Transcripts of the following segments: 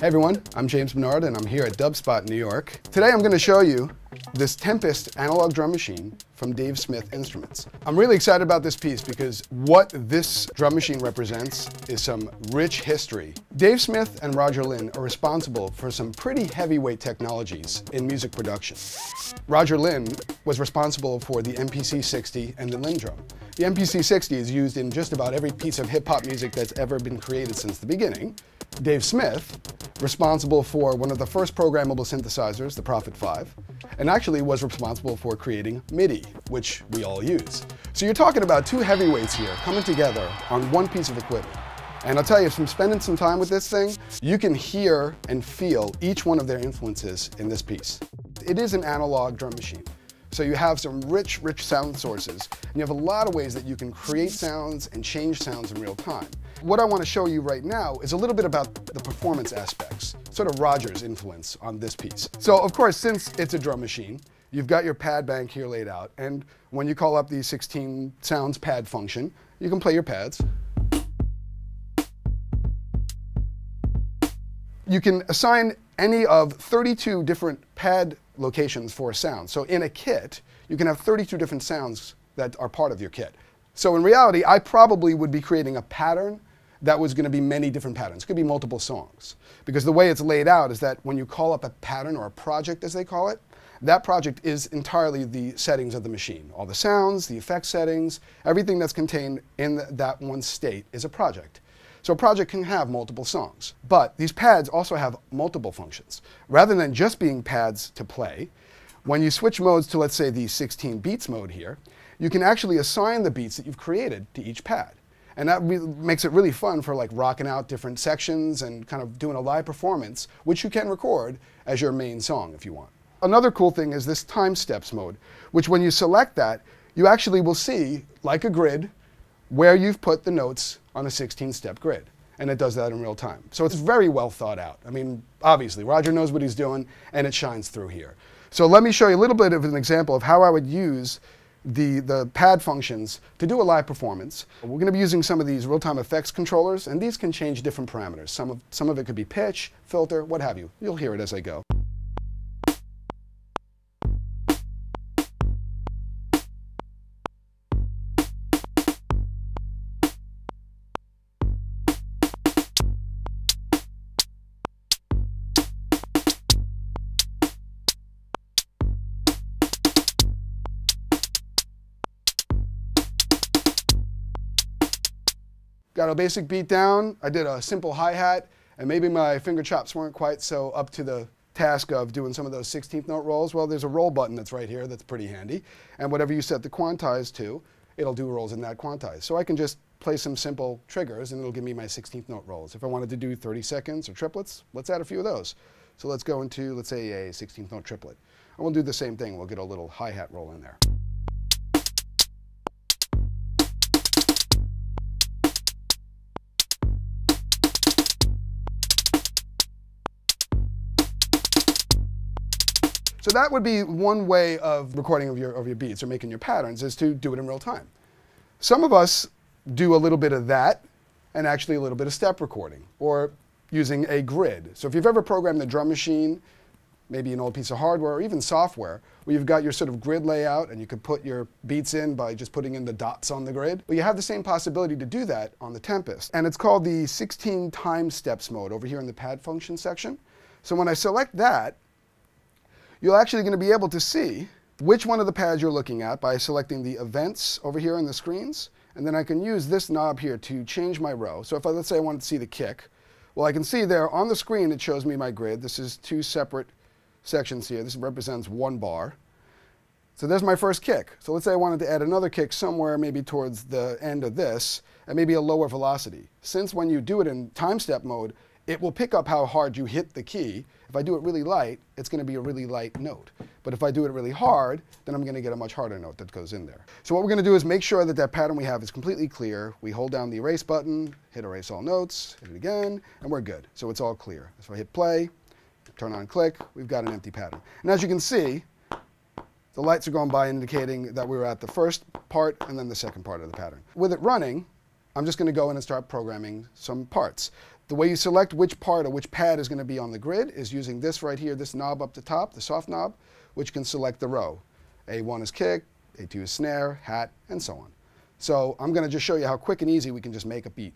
Hey everyone, I'm James Bernard and I'm here at DubSpot, New York. Today I'm going to show you this Tempest analog drum machine from Dave Smith Instruments. I'm really excited about this piece because what this drum machine represents is some rich history. Dave Smith and Roger Linn are responsible for some pretty heavyweight technologies in music production. Roger Linn was responsible for the MPC-60 and the LinnDrum. The MPC-60 is used in just about every piece of hip-hop music that's ever been created since the beginning. Dave Smith, responsible for one of the first programmable synthesizers, the Prophet 5, and actually was responsible for creating MIDI, which we all use. So you're talking about two heavyweights here coming together on one piece of equipment. And I'll tell you, from spending some time with this thing, you can hear and feel each one of their influences in this piece. It is an analog drum machine. So you have some rich, rich sound sources, and you have a lot of ways that you can create sounds and change sounds in real time. What I want to show you right now is a little bit about the performance aspects, sort of Roger's influence on this piece. So of course, since it's a drum machine, you've got your pad bank here laid out, and when you call up the 16 sounds pad function, you can play your pads. You can assign any of 32 different pad locations for a sound. So in a kit, you can have 32 different sounds that are part of your kit. So in reality, I probably would be creating a pattern that was going to be many different patterns. It could be multiple songs. Because the way it's laid out is that when you call up a pattern or a project, as they call it, that project is entirely the settings of the machine. All the sounds, the effect settings, everything that's contained in that one state is a project. So a project can have multiple songs, but these pads also have multiple functions. Rather than just being pads to play, when you switch modes to, let's say, the 16 beats mode here, you can actually assign the beats that you've created to each pad. And that makes it really fun for, like, rocking out different sections and kind of doing a live performance, which you can record as your main song if you want. Another cool thing is this time steps mode, which when you select that, you actually will see, like a grid, where you've put the notes on a 16-step grid, and it does that in real time. So it's very well thought out. I mean, obviously, Roger knows what he's doing, and it shines through here. So let me show you a little bit of an example of how I would use the pad functions to do a live performance. We're going to be using some of these real-time effects controllers, and these can change different parameters. Some of it could be pitch, filter, what have you. You'll hear it as I go. Got a basic beat down, I did a simple hi-hat, and maybe my finger chops weren't quite so up to the task of doing some of those 16th note rolls. Well, there's a roll button that's right here that's pretty handy, and whatever you set the quantize to, it'll do rolls in that quantize. So I can just play some simple triggers and it'll give me my 16th note rolls. If I wanted to do 30 seconds or triplets, let's add a few of those. So let's go into, let's say, a 16th note triplet. And we'll do the same thing, we'll get a little hi-hat roll in there. So that would be one way of recording of your beats or making your patterns, is to do it in real time. Some of us do a little bit of that and actually a little bit of step recording or using a grid. So if you've ever programmed the drum machine, maybe an old piece of hardware or even software, where you've got your sort of grid layout and you could put your beats in by just putting in the dots on the grid. Well, you have the same possibility to do that on the Tempest. And it's called the 16 time steps mode over here in the pad function section. So when I select that, you're actually going to be able to see which one of the pads you're looking at by selecting the events over here on the screens. And then I can use this knob here to change my row. So if I, let's say I wanted to see the kick, well, I can see there on the screen it shows me my grid. This is two separate sections here. This represents one bar. So there's my first kick. So let's say I wanted to add another kick somewhere, maybe towards the end of this, and maybe a lower velocity. Since when you do it in time step mode, it will pick up how hard you hit the key. If I do it really light, it's going to be a really light note. But if I do it really hard, then I'm going to get a much harder note that goes in there. So what we're going to do is make sure that that pattern we have is completely clear. We hold down the erase button, hit erase all notes, hit it again, and we're good. So it's all clear. So I hit play, turn on click, we've got an empty pattern. And as you can see, the lights are going by indicating that we were at the first part and then the second part of the pattern. With it running, I'm just going to go in and start programming some parts. The way you select which part or which pad is going to be on the grid is using this right here, this knob up the top, the soft knob, which can select the row. A1 is kick, A2 is snare, hat, and so on. So I'm going to just show you how quick and easy we can just make a beat.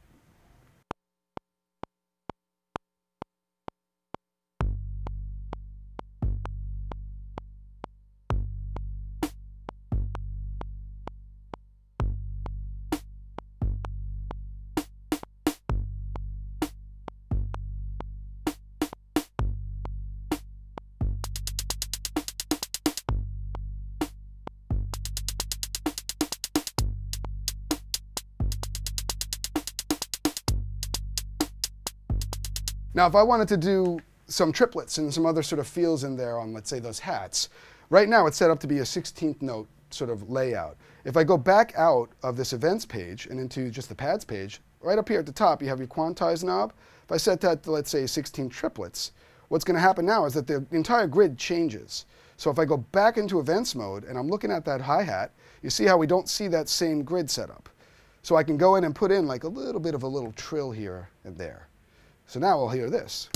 Now, if I wanted to do some triplets and some other sort of feels in there on, let's say, those hats, right now it's set up to be a 16th note sort of layout. If I go back out of this events page and into just the pads page, right up here at the top, you have your quantize knob. If I set that to, let's say, 16 triplets, what's going to happen now is that the entire grid changes. So if I go back into events mode and I'm looking at that hi-hat, you see how we don't see that same grid setup. So I can go in and put in like a little bit of a little trill here and there. So now we'll hear this.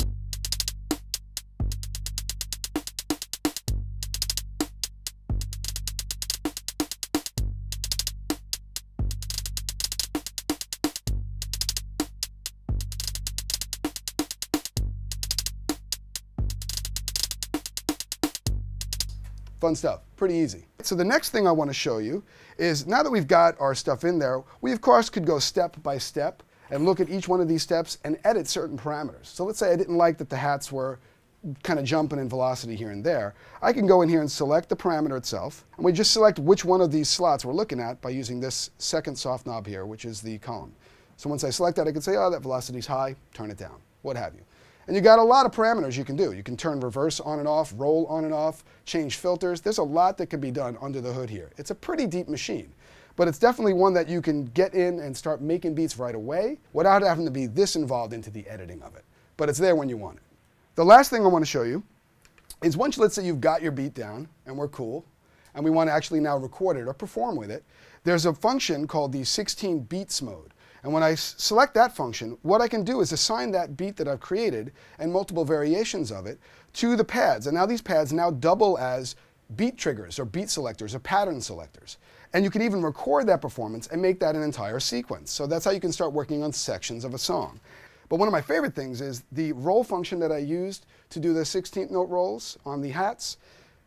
Fun stuff, pretty easy. So the next thing I want to show you is, now that we've got our stuff in there, we of course could go step by step and look at each one of these steps and edit certain parameters. So let's say I didn't like that the hats were kind of jumping in velocity here and there. I can go in here and select the parameter itself, and we just select which one of these slots we're looking at by using this second soft knob here, which is the column. So once I select that, I can say, oh, that velocity's high, turn it down, what have you. And you got a lot of parameters you can do. You can turn reverse on and off, roll on and off, change filters. There's a lot that can be done under the hood here. It's a pretty deep machine, but it's definitely one that you can get in and start making beats right away without having to be this involved into the editing of it. But it's there when you want it. The last thing I want to show you is, once, let's say, you've got your beat down and we're cool, and we want to actually now record it or perform with it, there's a function called the 16 beats mode. And when I select that function, what I can do is assign that beat that I've created and multiple variations of it to the pads. And now these pads now double as beat triggers or beat selectors or pattern selectors. And you can even record that performance and make that an entire sequence. So that's how you can start working on sections of a song. But one of my favorite things is the roll function that I used to do the 16th note rolls on the hats.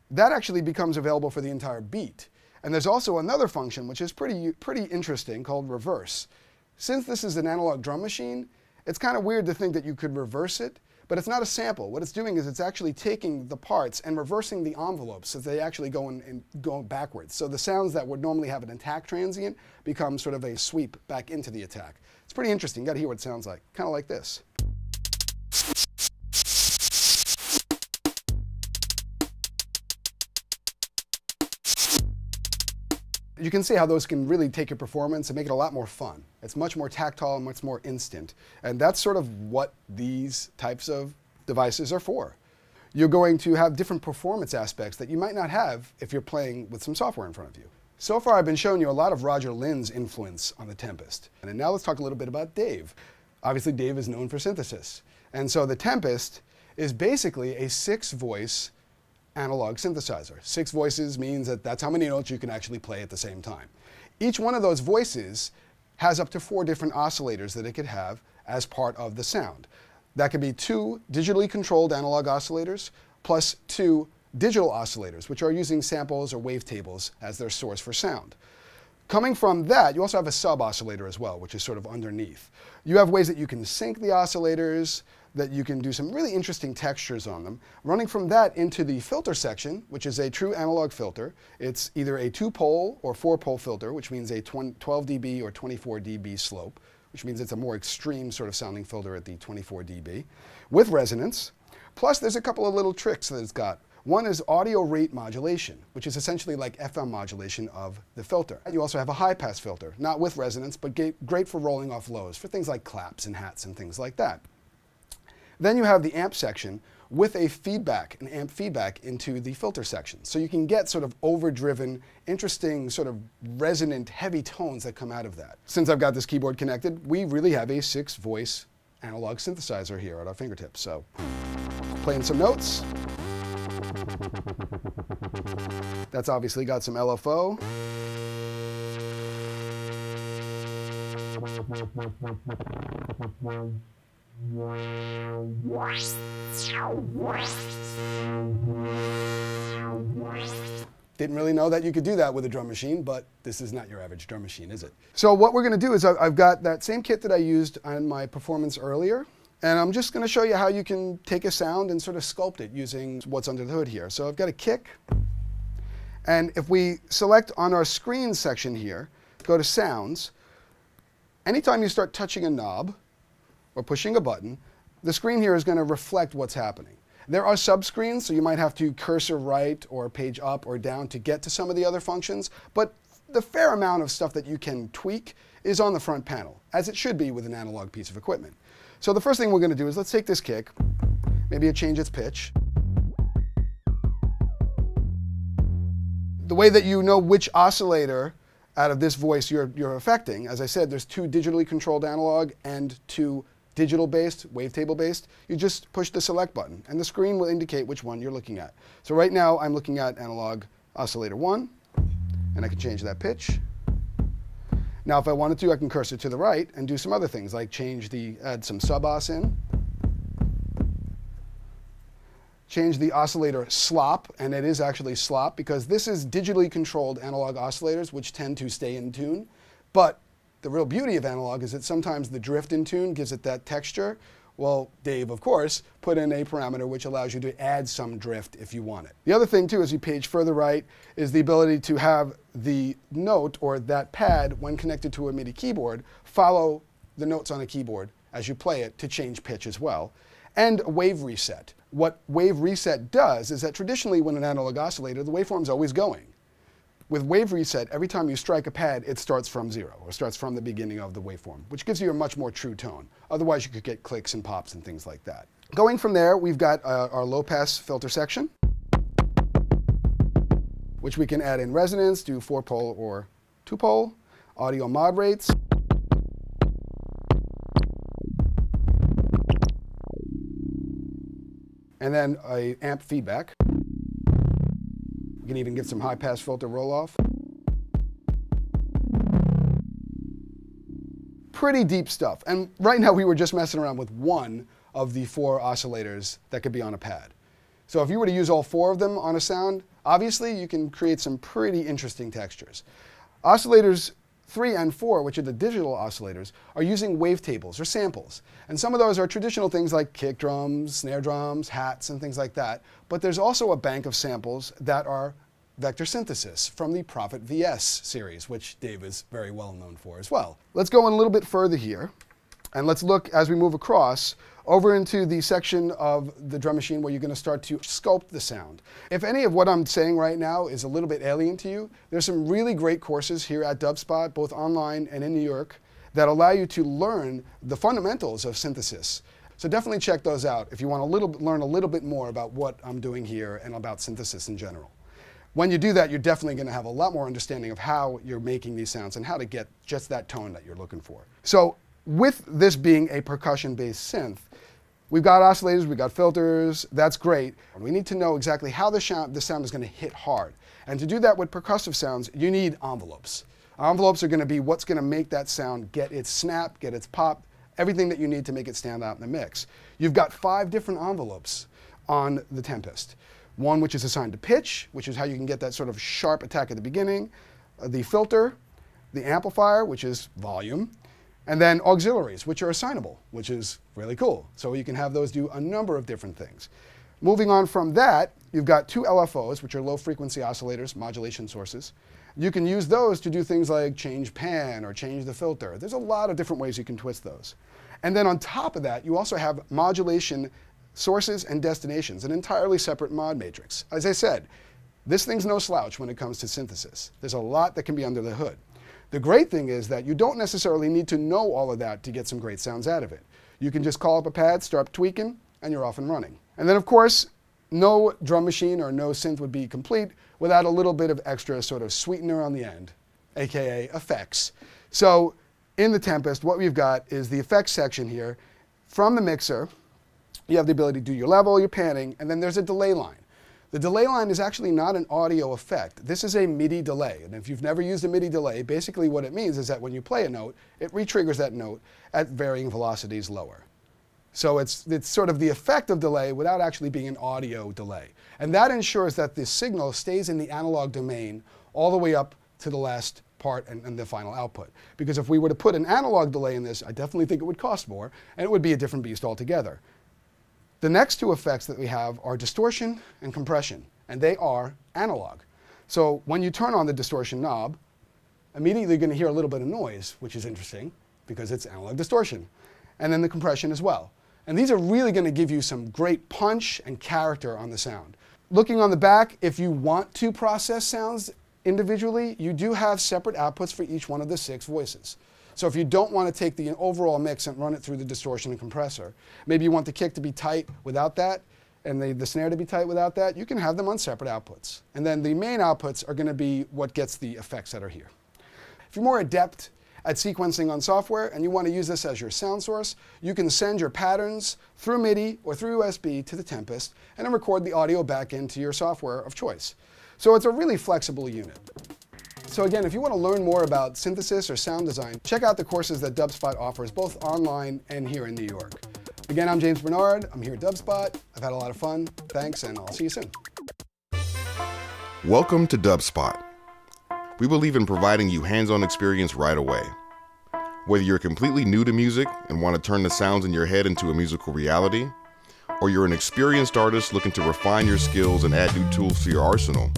That actually becomes available for the entire beat. And there's also another function which is pretty interesting called reverse. Since this is an analog drum machine, it's kind of weird to think that you could reverse it, but it's not a sample. What it's doing is it's actually taking the parts and reversing the envelopes so they actually go and go backwards. So the sounds that would normally have an attack transient become sort of a sweep back into the attack. It's pretty interesting. You got to hear what it sounds like. Kind of like this. You can see how those can really take your performance and make it a lot more fun. It's much more tactile and much more instant. And that's sort of what these types of devices are for. You're going to have different performance aspects that you might not have if you're playing with some software in front of you. So far I've been showing you a lot of Roger Lynn's influence on The Tempest. And now let's talk a little bit about Dave. Obviously Dave is known for synthesis. And so The Tempest is basically a 6-voice analog synthesizer. 6 voices means that that's how many notes you can actually play at the same time. Each one of those voices has up to 4 different oscillators that it could have as part of the sound. That could be 2 digitally controlled analog oscillators plus 2 digital oscillators, which are using samples or wavetables as their source for sound. Coming from that, you also have a sub-oscillator as well, which is sort of underneath. You have ways that you can sync the oscillators, that you can do some really interesting textures on them. Running from that into the filter section, which is a true analog filter. It's either a 2-pole or 4-pole filter, which means a 12 dB or 24 dB slope, which means it's a more extreme sort of sounding filter at the 24 dB, with resonance. Plus there's a couple of little tricks that it's got. One is audio rate modulation, which is essentially like FM modulation of the filter. And you also have a high-pass filter, not with resonance, but great for rolling off lows, for things like claps and hats and things like that. Then you have the amp section, with a feedback, an amp feedback into the filter section. So you can get sort of overdriven, interesting, sort of resonant, heavy tones that come out of that. Since I've got this keyboard connected, we really have a 6-voice analog synthesizer here at our fingertips. So playing some notes. That's obviously got some LFO. Didn't really know that you could do that with a drum machine, but this is not your average drum machine, is it? So what we're going to do is I've got that same kit that I used on my performance earlier, and I'm just going to show you how you can take a sound and sort of sculpt it using what's under the hood here. So I've got a kick, and if we select on our screen section here, go to sounds, anytime you start touching a knob or pushing a button, the screen here is going to reflect what's happening. There are subscreens, so you might have to cursor right or page up or down to get to some of the other functions, but the fair amount of stuff that you can tweak is on the front panel, as it should be with an analog piece of equipment. So the first thing we're going to do is let's take this kick, maybe it changes its pitch. The way that you know which oscillator out of this voice you're affecting, as I said, there's two digitally controlled analog and two digital-based, wavetable-based, you just push the select button, and the screen will indicate which one you're looking at. So right now, I'm looking at analog oscillator 1, and I can change that pitch. Now, if I wanted to, I can cursor to the right and do some other things, like add some sub-os in, change the oscillator slop, and it is actually slop, because this is digitally controlled analog oscillators, which tend to stay in tune, but the real beauty of analog is that sometimes the drift in tune gives it that texture. Well, Dave, of course, put in a parameter which allows you to add some drift if you want it. The other thing, too, as you page further right, is the ability to have the note or that pad, when connected to a MIDI keyboard, follow the notes on a keyboard as you play it to change pitch as well. And wave reset. What wave reset does is that traditionally when an analog oscillator, the waveform's always going. With wave reset, every time you strike a pad, it starts from zero, or starts from the beginning of the waveform, which gives you a much more true tone. Otherwise, you could get clicks and pops and things like that. Going from there, we've got our low-pass filter section, which we can add in resonance, do 4-pole or 2-pole, audio mod rates. And then an amp feedback. We can even get some high-pass filter roll-off. Pretty deep stuff. And right now we were just messing around with one of the 4 oscillators that could be on a pad. So if you were to use all 4 of them on a sound, obviously you can create some pretty interesting textures. Oscillators 3 and 4, which are the digital oscillators, are using wavetables or samples. And some of those are traditional things like kick drums, snare drums, hats, and things like that. But there's also a bank of samples that are vector synthesis from the Prophet VS series, which Dave is very well known for as well. Let's go in a little bit further here, and let's look as we move across over into the section of the drum machine where you're going to start to sculpt the sound. If any of what I'm saying right now is a little bit alien to you, there's some really great courses here at DubSpot, both online and in New York, that allow you to learn the fundamentals of synthesis. So definitely check those out if you want to learn a little bit more about what I'm doing here and about synthesis in general. When you do that, you're definitely going to have a lot more understanding of how you're making these sounds and how to get just that tone that you're looking for. So with this being a percussion-based synth, we've got oscillators, we've got filters, that's great. We need to know exactly how the sound is going to hit hard. And to do that with percussive sounds, you need envelopes. Envelopes are going to be what's going to make that sound get its snap, get its pop, everything that you need to make it stand out in the mix. You've got 5 different envelopes on the Tempest. One which is assigned to pitch, which is how you can get that sort of sharp attack at the beginning, the filter, the amplifier, which is volume, and then auxiliaries, which are assignable, which is really cool. So you can have those do a number of different things. Moving on from that, you've got 2 LFOs, which are low-frequency oscillators, modulation sources. You can use those to do things like change pan or change the filter. There's a lot of different ways you can twist those. And then on top of that, you also have modulation sources and destinations, an entirely separate mod matrix. As I said, this thing's no slouch when it comes to synthesis. There's a lot that can be under the hood. The great thing is that you don't necessarily need to know all of that to get some great sounds out of it. You can just call up a pad, start tweaking, and you're off and running. And then of course, no drum machine or no synth would be complete without a little bit of extra sort of sweetener on the end, aka effects. So in the Tempest, what we've got is the effects section here. From the mixer, you have the ability to do your level, your panning, and then there's a delay line. The delay line is actually not an audio effect. This is a MIDI delay. And if you've never used a MIDI delay, basically what it means is that when you play a note, it re-triggers that note at varying velocities lower. So it's sort of the effect of delay without actually being an audio delay. And that ensures that the signal stays in the analog domain all the way up to the last part and the final output. Because if we were to put an analog delay in this, I definitely think it would cost more, and it would be a different beast altogether. The next two effects that we have are distortion and compression, and they are analog. So when you turn on the distortion knob, immediately you're going to hear a little bit of noise, which is interesting because it's analog distortion. And then the compression as well. And these are really going to give you some great punch and character on the sound. Looking on the back, if you want to process sounds individually, you do have separate outputs for each one of the 6 voices. So if you don't want to take the overall mix and run it through the distortion and compressor, maybe you want the kick to be tight without that, and the snare to be tight without that, you can have them on separate outputs. And then the main outputs are going to be what gets the effects that are here. If you're more adept at sequencing on software and you want to use this as your sound source, you can send your patterns through MIDI or through USB to the Tempest and then record the audio back into your software of choice. So it's a really flexible unit. So again, if you want to learn more about synthesis or sound design, check out the courses that DubSpot offers both online and here in New York. Again, I'm James Bernard. I'm here at DubSpot. I've had a lot of fun. Thanks, and I'll see you soon. Welcome to DubSpot. We believe in providing you hands-on experience right away. Whether you're completely new to music and want to turn the sounds in your head into a musical reality, or you're an experienced artist looking to refine your skills and add new tools to your arsenal,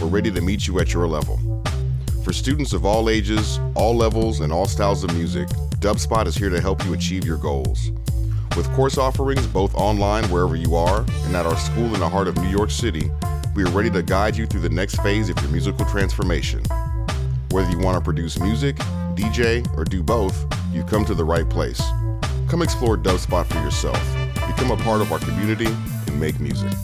we're ready to meet you at your level. For students of all ages, all levels, and all styles of music, DubSpot is here to help you achieve your goals. With course offerings both online wherever you are and at our school in the heart of New York City, we are ready to guide you through the next phase of your musical transformation. Whether you want to produce music, DJ, or do both, you've come to the right place. Come explore DubSpot for yourself. Become a part of our community and make music.